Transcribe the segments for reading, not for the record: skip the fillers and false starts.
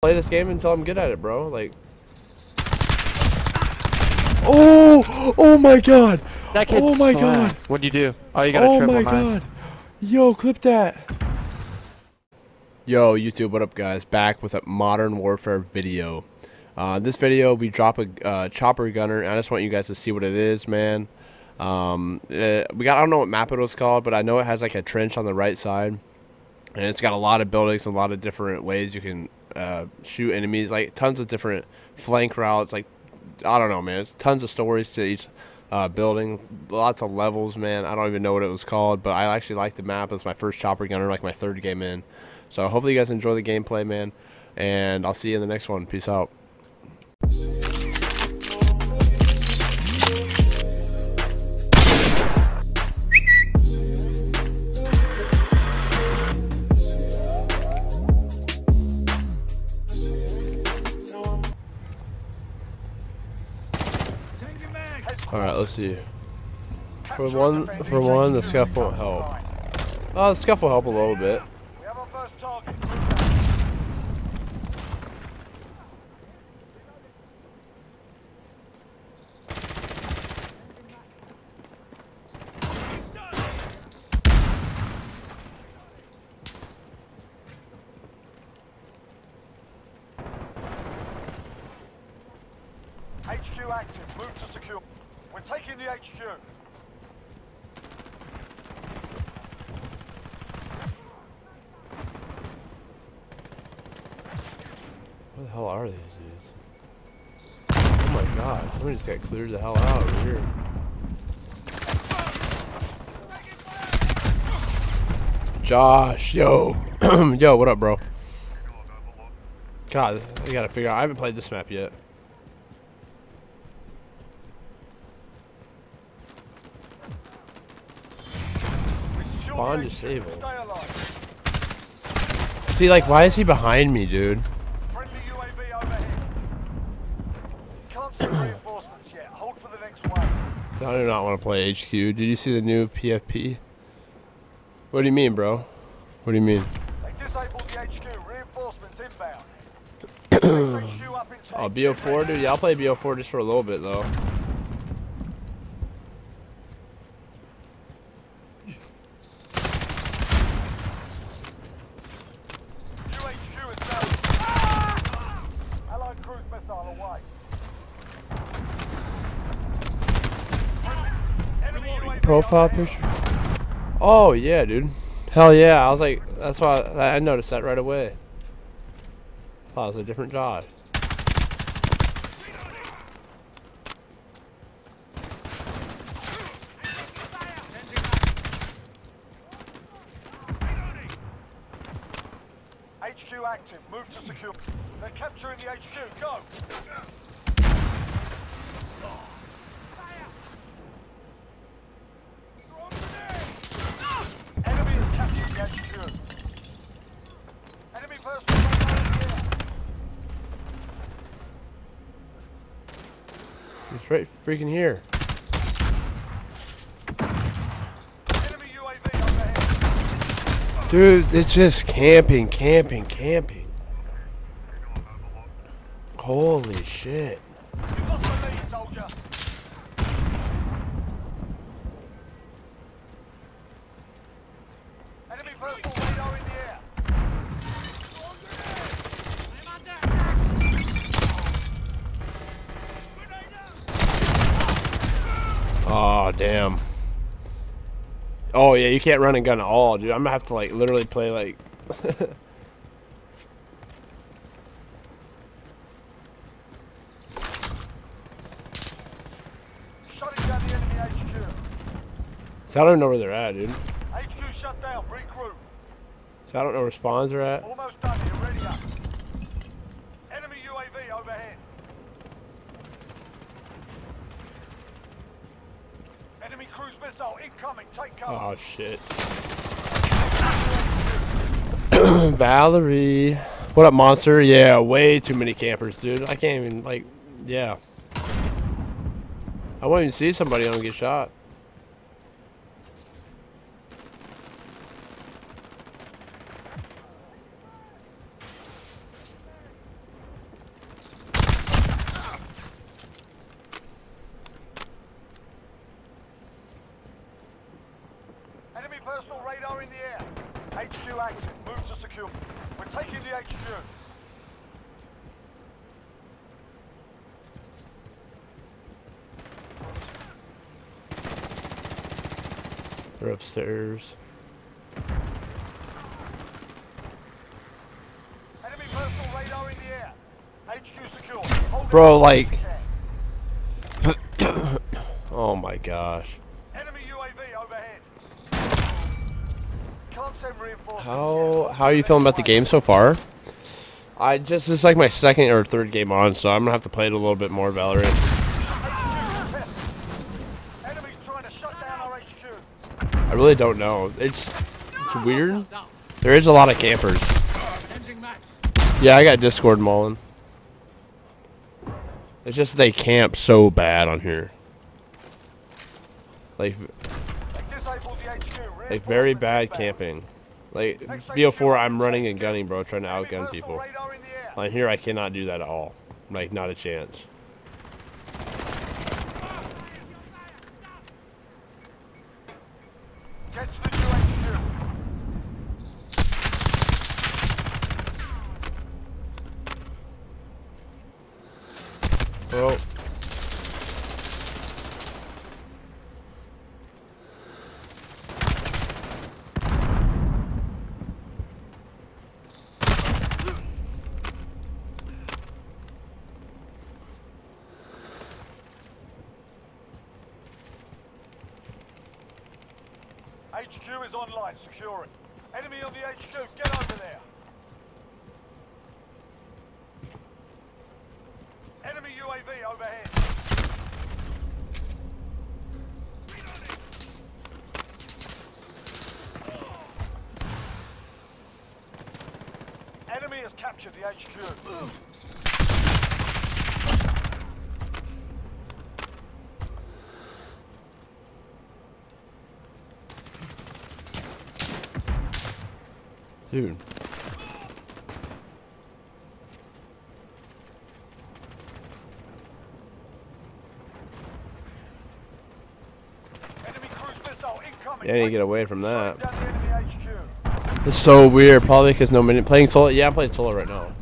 Play this game until I'm good at it, bro. Like, oh my god, that kid. Oh my god, what'd you do? Oh, you got a triple. Oh my god, yo, clip that. Yo, YouTube, what up, guys? Back with a Modern Warfare video. This video we drop a chopper gunner, and I just want you guys to see what it is, man. I don't know what map it was called, but I know it has like a trench on the right side, and it's got a lot of buildings, a lot of different ways you can shoot enemies, like tons of different flank routes. Like, I don't know, man, it's tons of stories to each building, lots of levels, man. I don't even know what it was called, but I actually like the map. It's my first chopper gunner, like my third game in, so hopefully you guys enjoy the gameplay, man, and I'll see you in the next one. Peace out. Alright, let's see. For one, the scuff won't help. The scuff will help a little bit. HQ active, move to secure. We're taking the HQ. Where the hell are these dudes? Oh my god, somebody just got cleared the hell out over here. Josh, yo. Yo, what up, bro? God, I gotta figure out. I haven't played this map yet. Bond is stable. See, like, why is he behind me, dude? Friendly UAV overhead. Can't see reinforcements yet. Hold for the next one. I do not want to play HQ. Did you see the new PFP? What do you mean, bro? What do you mean? They disabled the HQ. Reinforcements inbound. HQ up in time. Oh, BO4, dude. Yeah, I'll play BO4 just for a little bit, though. Profile picture. Oh yeah, dude. Hell yeah. I was like, that's why I noticed that right away. I thought it was a different job. HQ active. Move to secure. They're capturing the HQ. Go. It's right freaking here. Enemy UAV overhead. Dude, it's just camping. Holy shit. You've lost the lead, soldier. Enemy personal radar in the air. Oh damn. Oh yeah, you can't run and gun at all, dude. I'm gonna have to like literally play like shutting down the enemy HQ. So I don't know where they're at, dude. HQ shut down, regroup. So I don't know where spawns are at. Almost done here, ready up. Enemy UAV overhead. Enemy cruise missile incoming, take cover. Oh shit. Valerie. What up, monster? Yeah, way too many campers, dude. I can't even, like, yeah. I won't even see somebody, I don't get shot. HQ. We're taking the HQ. They're upstairs. Enemy personal radar in the air. HQ secure. Hold bro, like. Oh my gosh. Enemy UAV overhead. Can't send reinforcements. How are you feeling about the game so far? It's like my second or third game on, so I'm gonna have to play it a little bit more, Valorant. I really don't know. It's weird. There is a lot of campers. Yeah, I got Discord mauling. It's just they camp so bad on here. Like very bad camping. Like BO4, I'm running and gunning, bro, trying to outgun people. Like here, I cannot do that at all. Like not a chance. Get to the new HQ. Well. HQ is online, secure it. Enemy on the HQ, get over there. Enemy UAV overhead. Enemy has captured the HQ. Dude. Yeah, you get away from that. It's so weird, probably because no minute playing solo. Yeah, I'm playing solo right now.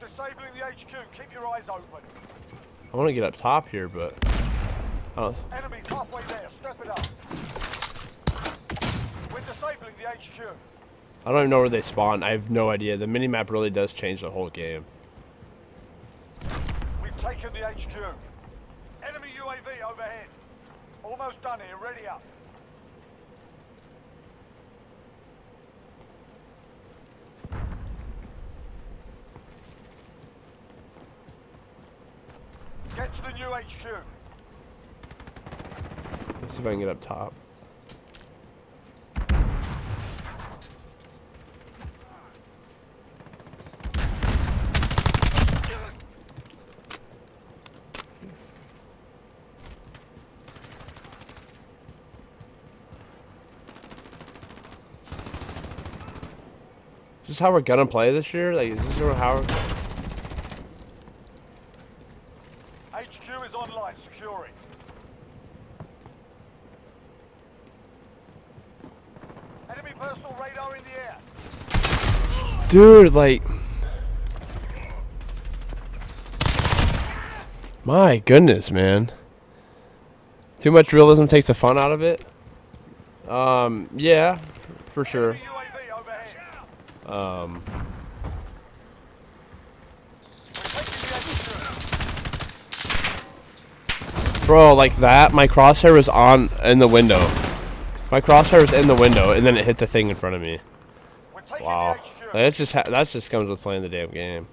Disabling the HQ. Keep your eyes open. I want to get up top here, but enemies halfway there. Step it up. Disabling the HQ. I don't even know where they spawn. I have no idea. The minimap really does change the whole game. We've taken the HQ. Enemy UAV overhead. Almost done here. Ready up. Get to the new HQ. Let's see if I can get up top. Is this how we're gonna play this year? Like, is this how we're... HQ is online, secure it. Enemy personal radar in the air. Dude, like... My goodness, man. Too much realism takes the fun out of it. Yeah, for sure. Bro, like that, my crosshair was on in the window. My crosshair was in the window, and then it hit the thing in front of me. Wow, that just comes with playing the damn game.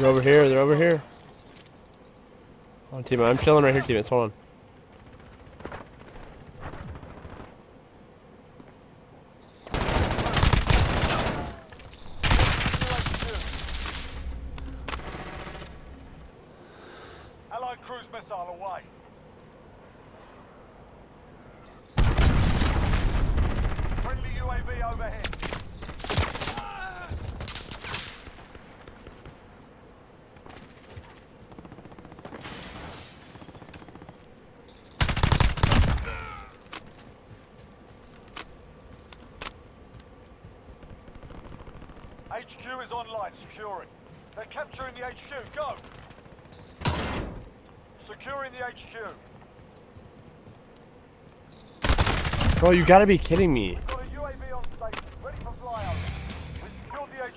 They're over here. They're over here. Hold on, teammate. I'm chilling right here, teammates. Hold on. Allied cruise missile away. Friendly UAV overhead. HQ is online, securing. They're capturing the HQ, go! Securing the HQ. Bro, you gotta be kidding me. We've got a UAV on station, ready for flyout. We've secured the HQ,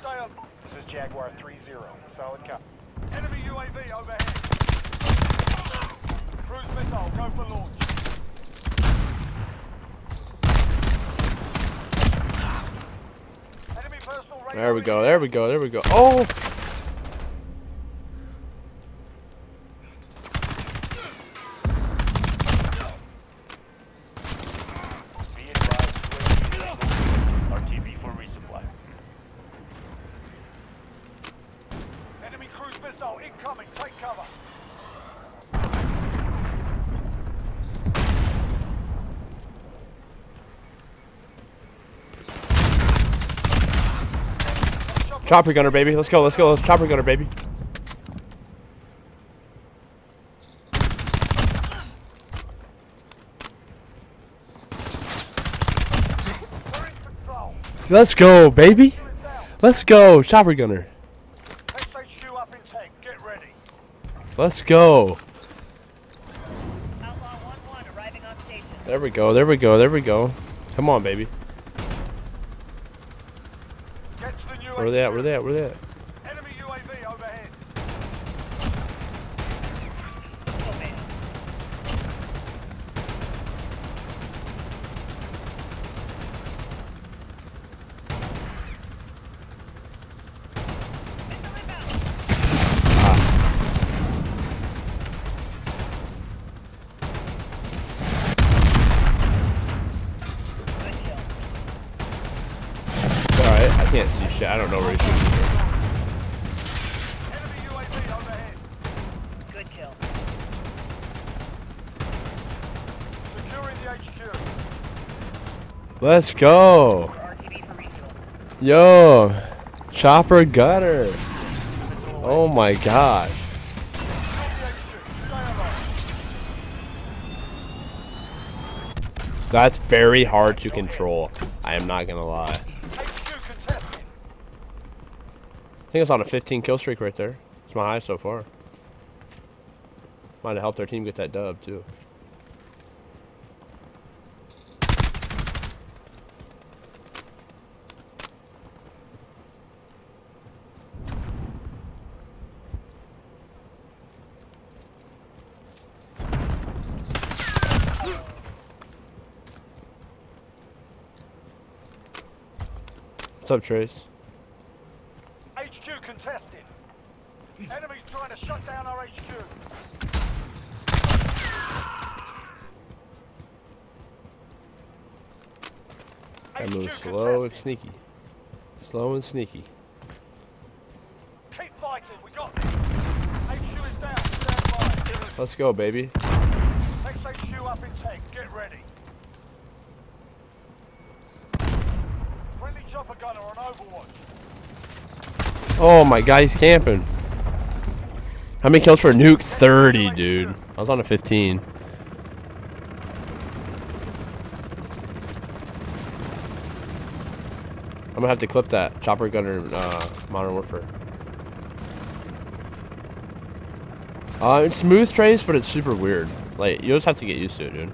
stay on. This is Jaguar 3-0, solid copy. Enemy UAV overhead. Cruise missile, go for launch. There we go, there we go, there we go. Oh! RTV for resupply. Enemy cruise missile incoming, take cover. Chopper gunner, baby. Let's go. Let's go. Let's chopper gunner, baby. Let's go, baby. Let's go, chopper gunner. Let's go. There we go. There we go. There we go. Come on, baby. Where they at? Where they at? Where they at? Enemy UAV overhead. I can't see shit. I don't know where he's shooting. Enemy UAV overhead. Good kill. Securing the HQ. Let's go. Yo, chopper gunner. Oh my gosh. That's very hard to control. I am not gonna lie. I think it's on a 15 kill streak right there. It's my highest so far. Might have helped our team get that dub too. What's up, Trace? HQ contested. Enemies trying to shut down our HQ. I move slow and sneaky. Slow and sneaky. Keep fighting, we got this. HQ is down, stand by. Let's go, baby. Next HQ up in tank, get ready. Friendly chopper gunner on overwatch. Oh my god, he's camping. How many kills for a nuke? 30, dude. I was on a 15. I'm gonna have to clip that. Chopper gunner, Modern Warfare. It's smooth trace, but it's super weird. Like, you'll just have to get used to it, dude.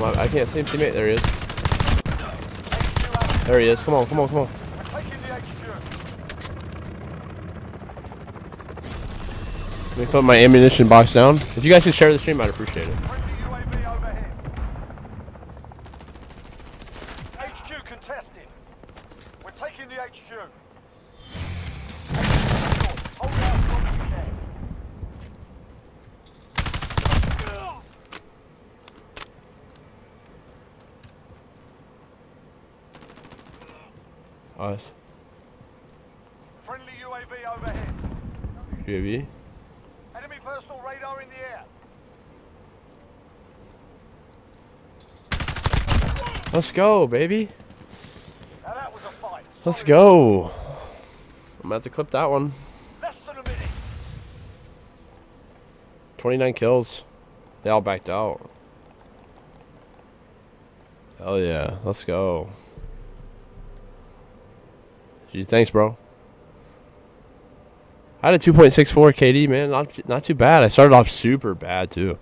I can't see him, teammate. There he is. There he is. Come on, come on, come on. Let me put my ammunition box down. If you guys could share the stream, I'd appreciate it. HQ. Nice. Friendly UAV overhead. UAV. Enemy personal radar in the air. Let's go, baby. Now that was a fight. Let's go. I'm about to clip that one. Less than a minute. 29 kills. They all backed out. Hell yeah. Let's go. Gee, thanks, bro. I had a 2.64 KD, man. Not too bad. I started off super bad, too.